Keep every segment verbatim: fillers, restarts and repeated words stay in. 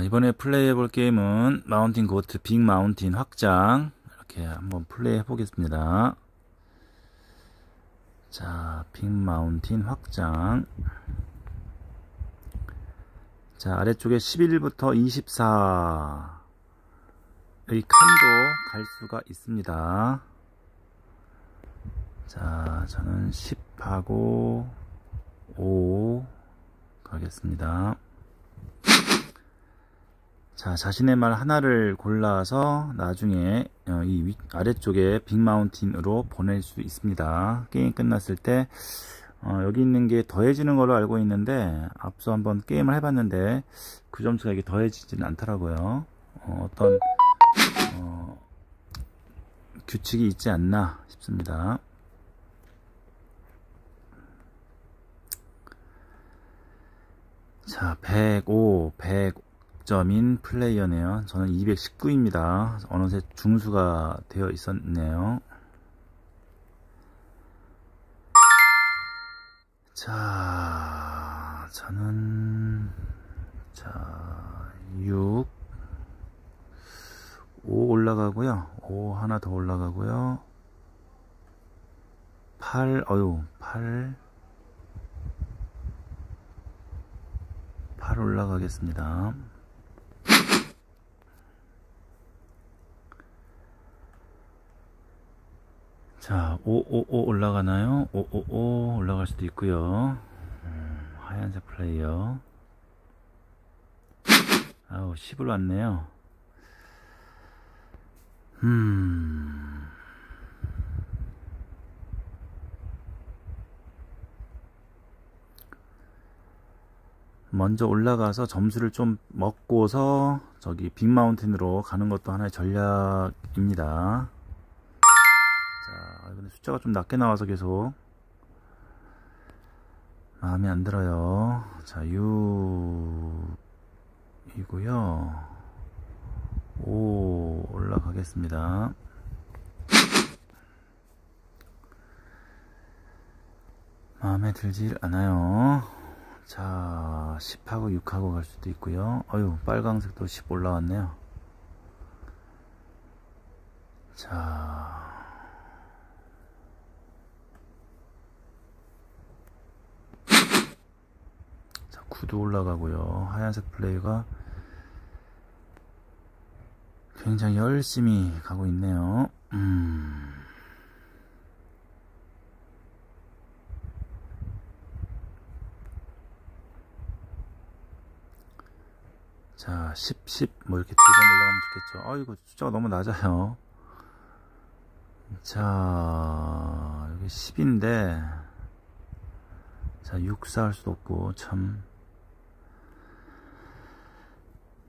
이번에 플레이해 볼 게임은 마운틴 고트 빅 마운틴 확장, 이렇게 한번 플레이해 보겠습니다. 자, 빅 마운틴 확장. 자, 아래쪽에 십일부터 이십사 여기 칸도 갈 수가 있습니다. 자, 저는 십하고 오 가겠습니다. 자, 자신의 말 하나를 골라서 나중에 이 위, 아래쪽에 빅마운틴으로 보낼 수 있습니다. 게임 끝났을 때 어, 여기 있는 게 더해지는 걸로 알고 있는데, 앞서 한번 게임을 해봤는데 그 점수가 이게 더해지지는 않더라고요. 어, 어떤 어, 규칙이 있지 않나 싶습니다. 자, 백오, 백오 점인 플레이어네요. 저는 이백십구입니다. 어느새 중수가 되어 있었네요. 자, 저는 자, 육, 오 올라가고요. 오 하나 더 올라가고요. 팔, 어유, 팔, 팔 올라가겠습니다. 자, 오오오 올라가나요? 오오오 올라갈 수도 있고요. 음, 하얀색 플레이어. 아우, 십을 왔네요. 음. 먼저 올라가서 점수를 좀 먹고서 저기 빅마운틴으로 가는 것도 하나의 전략입니다. 근데 숫자가 좀 낮게 나와서 계속 마음에 안 들어요. 자, 육이고요. 오 올라가겠습니다. 마음에 들질 않아요. 자, 십하고 육하고 갈 수도 있고요. 어휴, 빨강색도 십 올라왔네요. 자, 구도 올라가고요. 하얀색 플레이가 굉장히 열심히 가고 있네요. 음. 자, 십, 십 뭐 이렇게 두 번 올라가면 좋겠죠. 아이고, 숫자가 너무 낮아요. 자, 여기 십인데 자, 육, 사 할 수도 없고 참.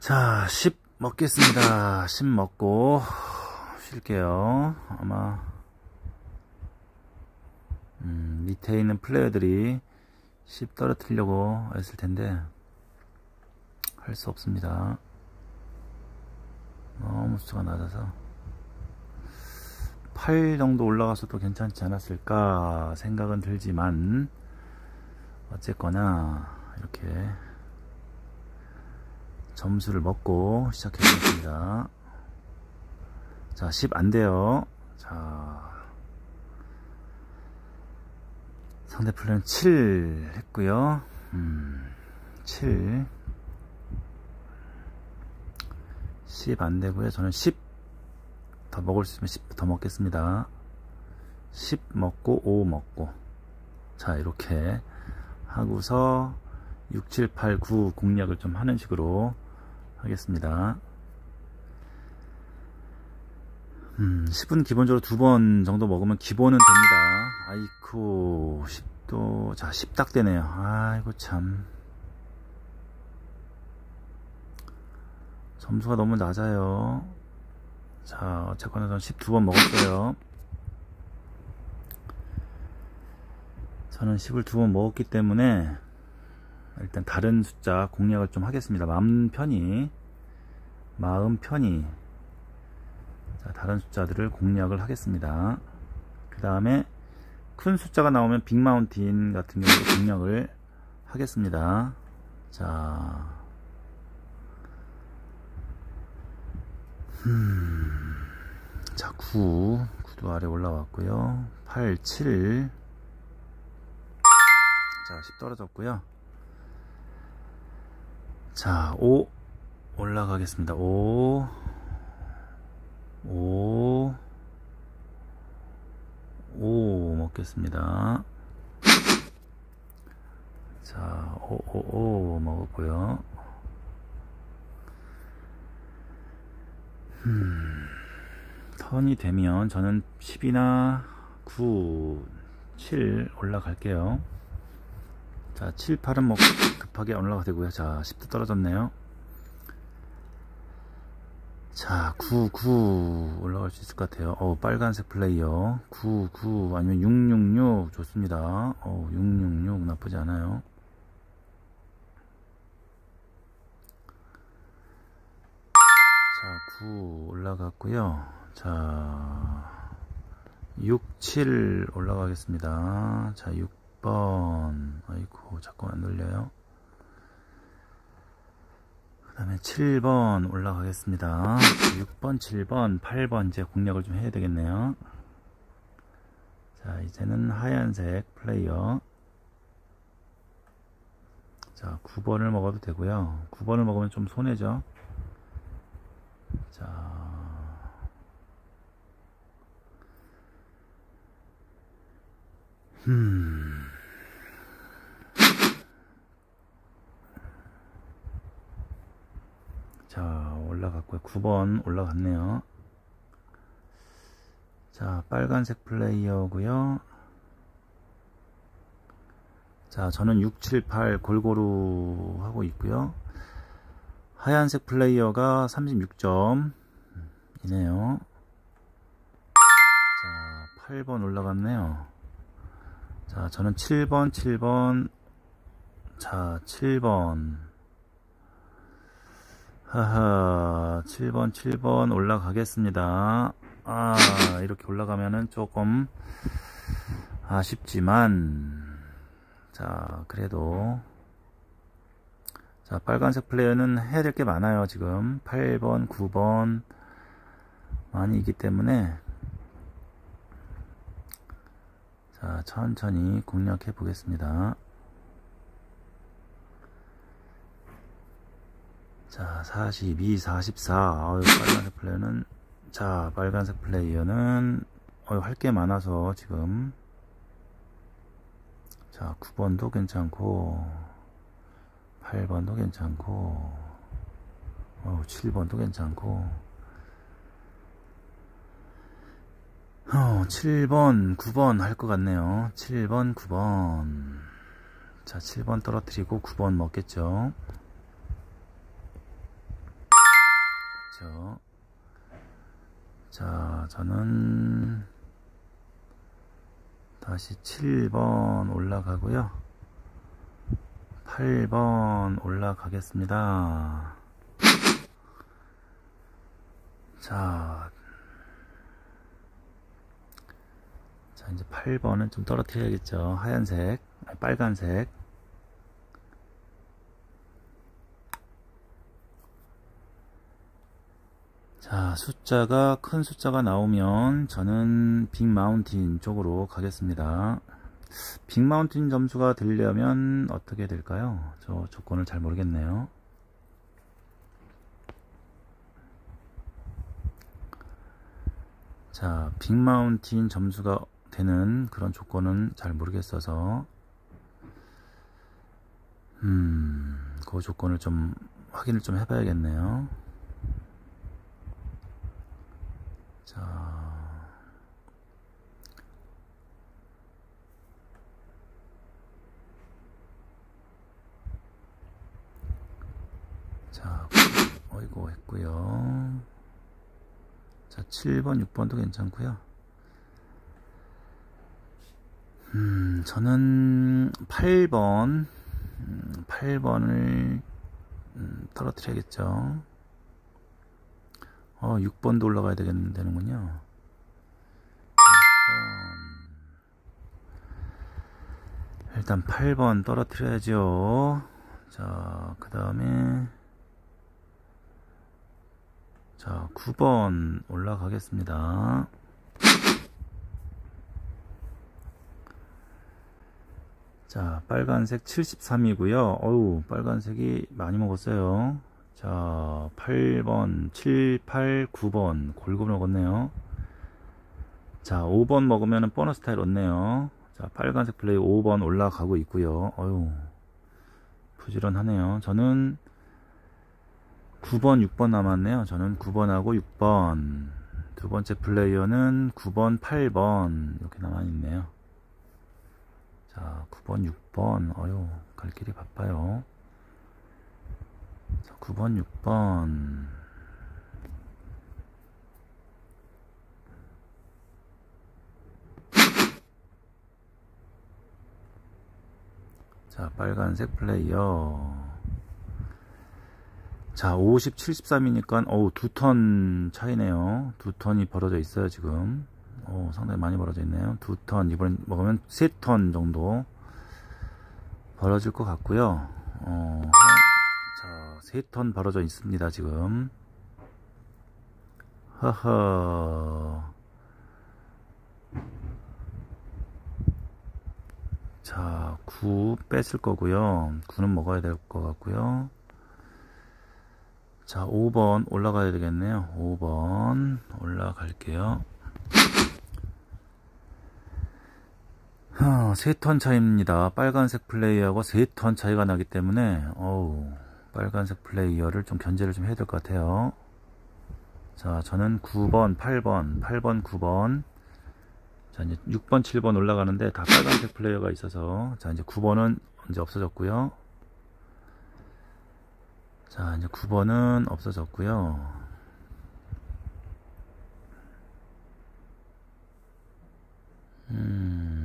자, 십 먹겠습니다. 십 먹고 쉴게요. 아마 음, 밑에 있는 플레이어들이 십 떨어뜨리려고 했을 텐데 할 수 없습니다. 너무 수가 낮아서 팔 정도 올라가서도 괜찮지 않았을까 생각은 들지만, 어쨌거나 이렇게 점수를 먹고 시작해보겠습니다. 자, 십 안돼요. 자, 상대 플레이는 칠 했고요. 음, 칠, 십 안되고요. 저는 십 더 먹을 수 있으면 십 더 먹겠습니다. 십 먹고 오 먹고, 자, 이렇게 하고서 육, 칠, 팔, 구 공략을 좀 하는 식으로 하겠습니다. 음, 십은 기본적으로 두 번 정도 먹으면 기본은 됩니다. 아이쿠, 십도, 자, 십 딱 되네요. 아이고, 참. 점수가 너무 낮아요. 자, 어쨌거나 저는 십 두 번 먹었어요. 저는 십을 두 번 먹었기 때문에 일단 다른 숫자 공략을 좀 하겠습니다. 마음 편히, 마음 편히. 자, 다른 숫자들을 공략을 하겠습니다. 그 다음에 큰 숫자가 나오면 빅마운틴 같은 경우도 공략을 하겠습니다. 자, 음, 자, 구, 구도 아래 올라왔고요. 팔, 칠. 자, 십 떨어졌고요. 자, 오 올라가겠습니다. 오, 오, 오 먹겠습니다. 자, 오, 오, 오 먹었고요. 음, 턴이 되면 저는 십이나 구, 칠 올라갈게요. 자, 칠, 팔은 뭐 급하게 올라가 되고요. 자, 십도 떨어졌네요. 자, 구, 구 올라갈 수 있을 것 같아요. 어, 빨간색 플레이어. 구, 구 아니면 육, 육, 육 좋습니다. 어, 육, 육, 육 나쁘지 않아요. 자, 구 올라갔고요. 자, 육, 칠 올라가겠습니다. 자, 육 번. 아이고, 자꾸 안 눌려요. 그 다음에 칠 번 올라가겠습니다. 육 번, 칠 번, 팔 번 이제 공략을 좀 해야 되겠네요. 자, 이제는 하얀색 플레이어. 자, 구 번을 먹어도 되고요. 구 번을 먹으면 좀 손해죠. 자, 음, 자, 올라갔고요. 구 번 올라갔네요. 자, 빨간색 플레이어고요. 자, 저는 육, 칠, 팔 골고루 하고 있고요. 하얀색 플레이어가 삼십육 점 이네요. 자, 팔 번 올라갔네요. 자, 저는 칠 번, 칠 번, 자, 칠 번, 하하, 칠 번, 칠 번 올라가겠습니다. 아, 이렇게 올라가면은 조금 아쉽지만, 자, 그래도, 자, 빨간색 플레이어는 해야 될 게 많아요. 지금 팔 번, 구 번 많이 있기 때문에, 자, 천천히 공략해 보겠습니다. 자, 사십이, 사십사. 아유, 빨간색 플레이어는, 자, 빨간색 플레이어는 어유, 할 게 많아서 지금, 자, 구 번도 괜찮고, 팔 번도 괜찮고, 어우, 칠 번도 괜찮고, 어, 칠 번, 구 번 할 것 같네요. 칠 번, 구 번. 자, 칠 번 떨어뜨리고 구 번 먹겠죠. 그렇죠. 자, 저는 다시 칠 번 올라가고요. 팔 번 올라가겠습니다. 자, 자, 이제 팔 번은 좀 떨어뜨려야겠죠. 하얀색, 아니, 빨간색. 자, 숫자가, 큰 숫자가 나오면 저는 빅 마운틴 쪽으로 가겠습니다. 빅마운틴 점수가 들려면 어떻게 될까요? 저 조건을 잘 모르겠네요. 자, 빅마운틴 점수가 되는 그런 조건은 잘 모르겠어서, 음, 그 조건을 좀 확인을 좀 해봐야겠네요. 자, 자, 어이구 했고요. 자, 칠 번, 육 번도 괜찮고요. 음, 저는 팔 번, 음, 팔 번을 음, 떨어뜨려야겠죠. 어, 육 번도 올라가야 되겠는, 되는군요. 육 번. 일단 팔 번 떨어뜨려야죠. 자, 그 다음에, 자, 구 번 올라가겠습니다. 자, 빨간색 칠십삼이고요. 어우, 빨간색이 많이 먹었어요. 자, 팔 번, 칠, 팔, 구 번 골고루 먹었네요. 자, 오 번 먹으면 보너스 타일 얻네요. 자, 빨간색 플레이 오 번 올라가고 있고요. 어유, 부지런하네요. 저는 구 번, 육 번 남았네요. 저는 구 번하고 육 번, 두 번째 플레이어는 구 번, 팔 번 이렇게 남아있네요. 자, 구 번, 육 번, 어유, 갈 길이 바빠요. 자, 구 번, 육 번. 자, 빨간색 플레이어. 자, 오십, 칠십삼이니까 어우, 두 턴 차이네요. 두 턴이 벌어져 있어요 지금. 어, 상당히 많이 벌어져 있네요. 두 턴, 이번엔 먹으면 세 턴 정도 벌어질 것 같고요. 어, 세 턴 벌어져 있습니다 지금. 허허. 자, 구 뺐을 거고요. 구는 먹어야 될 것 같고요. 자, 오 번 올라가야 되겠네요. 오 번 올라갈게요. 세 턴 차이입니다. 빨간색 플레이하고 세 턴 차이가 나기 때문에 어우, 빨간색 플레이어를 좀 견제를 좀 해야 될 것 같아요. 자, 저는 구 번, 팔 번, 팔 번, 구 번. 자, 이제 육 번, 칠 번 올라가는데 다 빨간색 플레이어가 있어서. 자, 이제 구 번은 이제 없어졌고요. 자, 이제 구 번은 없어졌고요. 음.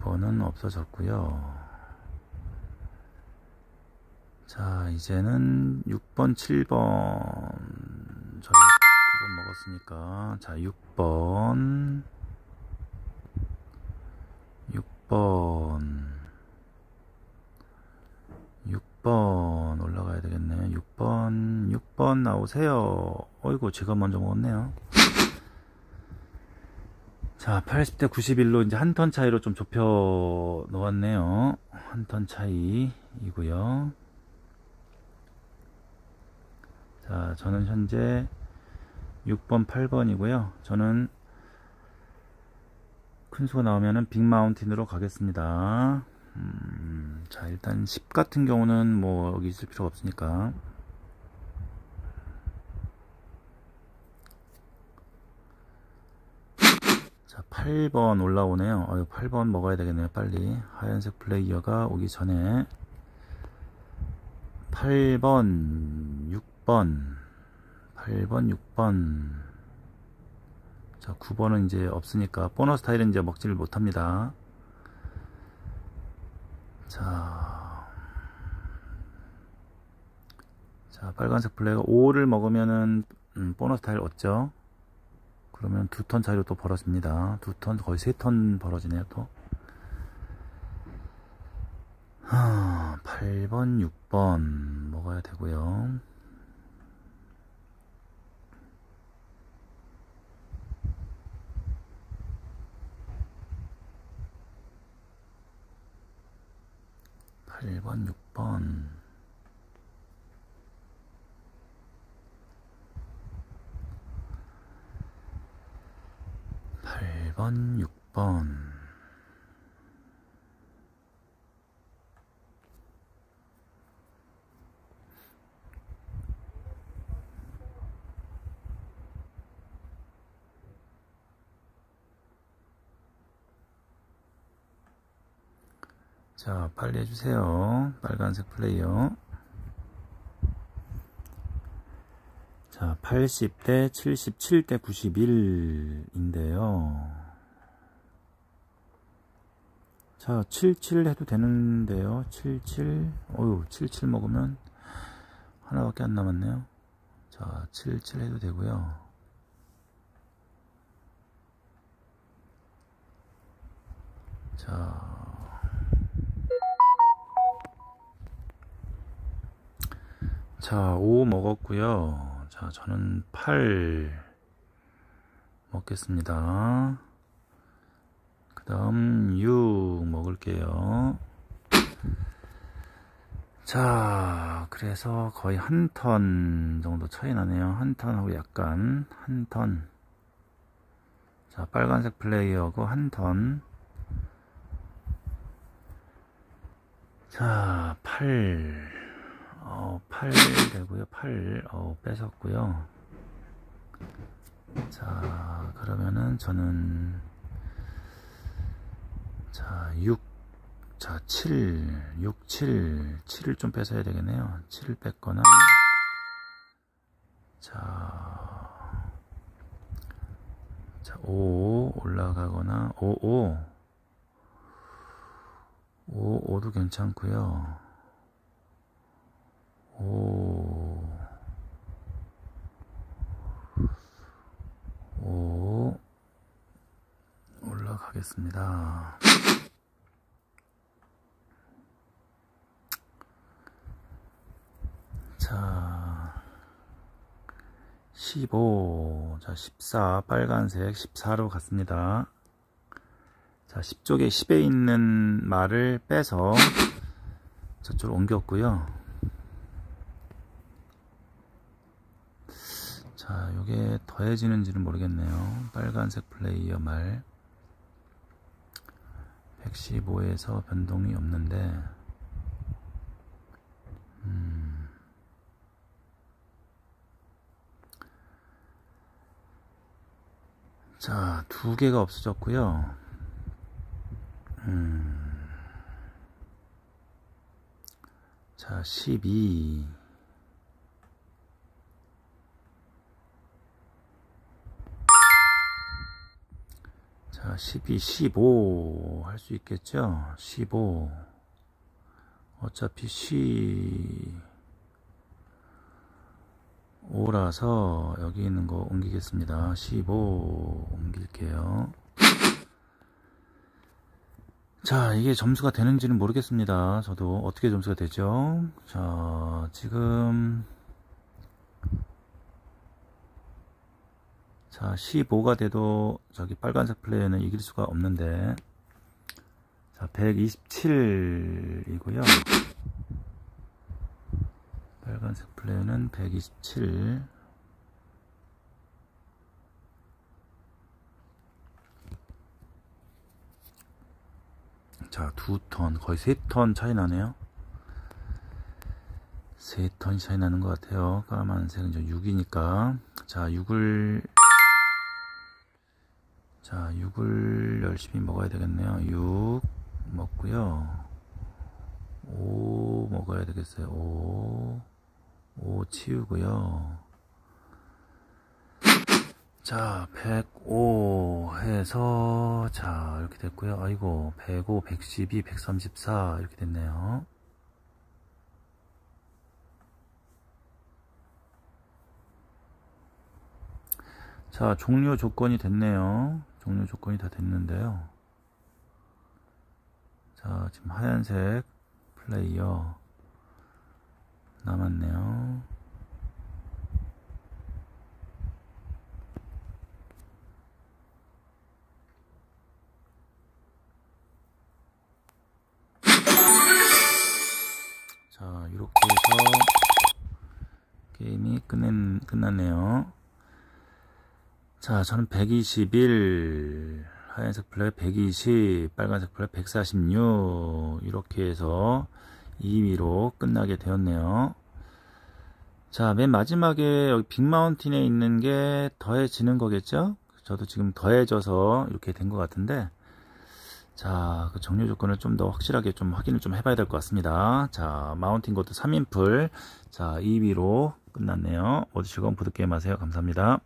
번은 없어졌고요. 자, 이제는 육 번, 칠 번. 저는 구 번 먹었으니까. 자, 육 번, 육 번, 육 번 올라가야 되겠네요. 육 번, 육 번 나오세요. 어이구, 제가 먼저 먹었네요. 자, 팔십 대 구십일로 이제 한 턴 차이로 좀 좁혀 놓았네요. 한 턴 차이이고요. 자, 저는 현재 육 번, 팔 번이고요. 저는 큰 수가 나오면은 빅마운틴으로 가겠습니다. 음, 자, 일단 십 같은 경우는 뭐 여기 있을 필요가 없으니까. 팔 번 올라오네요. 어휴, 팔 번 먹어야 되겠네요. 빨리 하얀색 플레이어가 오기 전에. 팔 번, 육 번, 팔 번, 육 번. 자, 구 번은 이제 없으니까 보너스 타일은 이제 먹지를 못합니다. 자, 자, 빨간색 플레이어가 오를 먹으면은 음, 보너스 타일 얻죠. 그러면 두 턴 차이로 또 벌어집니다. 두 턴, 거의 세 턴 벌어지네요, 또. 하, 팔 번, 육 번 먹어야 되고요. 팔 번, 육 번. 팔 번, 육 번. 자, 빨리 해주세요. 빨간색 플레이어. 자, 팔십 대 칠십칠 대 구십일인데요. 자, 칠칠 해도 되는데요. 칠칠. 어휴, 칠칠 먹으면 하나밖에 안 남았네요. 자, 칠칠 해도 되고요. 자, 자, 오 먹었고요. 자, 저는 팔 먹겠습니다. 그 다음 육 먹을게요. 자, 그래서 거의 한 턴 정도 차이 나네요. 한 턴하고 약간 한 턴. 자, 빨간색 플레이어고 한 턴. 자, 팔. 어, 팔 되고요. 팔. 어, 뺏었고요. 자, 그러면은 저는 자, 육. 자, 칠, 육, 칠, 칠을 좀 뺏어야 되겠네요. 칠을 뺐거나, 자, 자, 오, 올라가거나, 오, 오, 오, 오도 괜찮고요. 오, 오, 올라가겠습니다. 자, 십오, 자, 십사, 빨간색 십사로 갔습니다. 자, 십 쪽에 십에 있는 말을 빼서 저쪽으로 옮겼고요. 자, 요게 더해지는지는 모르겠네요. 빨간색 플레이어 말 백십오에서 변동이 없는데, 음. 자, 두 개가 없어졌고요. 음. 자, 십이. 자, 십이, 십오 할 수 있겠죠? 십오. 어차피 십오라서 여기 있는 거 옮기겠습니다. 십오 옮길게요. 자, 이게 점수가 되는지는 모르겠습니다. 저도 어떻게 점수가 되죠? 자, 지금 자, 십오가 돼도 저기 빨간색 플레이어는 이길 수가 없는데, 자, 백이십칠이고요. 빨간색 플레이어는 백이십칠. 자, 두 턴, 거의 세 턴 차이 나네요. 세 턴 차이 나는 것 같아요. 까만색은 이제 육이니까. 자, 육을, 자, 육을 열심히 먹어야 되겠네요. 육 먹고요. 오 먹어야 되겠어요. 오. 오 치우고요. 자, 백오 해서, 자, 이렇게 됐고요. 아이고, 백오, 백십이, 백삼십사 이렇게 됐네요. 자, 종료 조건이 됐네요. 종료 조건이 다 됐는데요. 자, 지금 하얀색 플레이어 남았네요. 자, 이렇게 해서 게임이 끝낸, 끝났네요. 자, 저는 백이십일, 하얀색 플레이 백이십, 빨간색 플레이 백사십육, 이렇게 해서 이 위로 끝나게 되었네요. 자, 맨 마지막에 여기 빅마운틴에 있는 게 더해지는 거겠죠? 저도 지금 더해져서 이렇게 된 것 같은데, 자, 그 정리 조건을 좀 더 확실하게 좀 확인을 좀 해봐야 될 것 같습니다. 자, 마운틴 고트 삼 인풀, 자, 이 위로 끝났네요. 모두 즐거운 보드게임 하세요. 감사합니다.